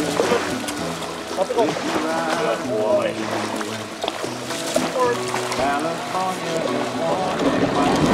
Up it goes. Good boy. California.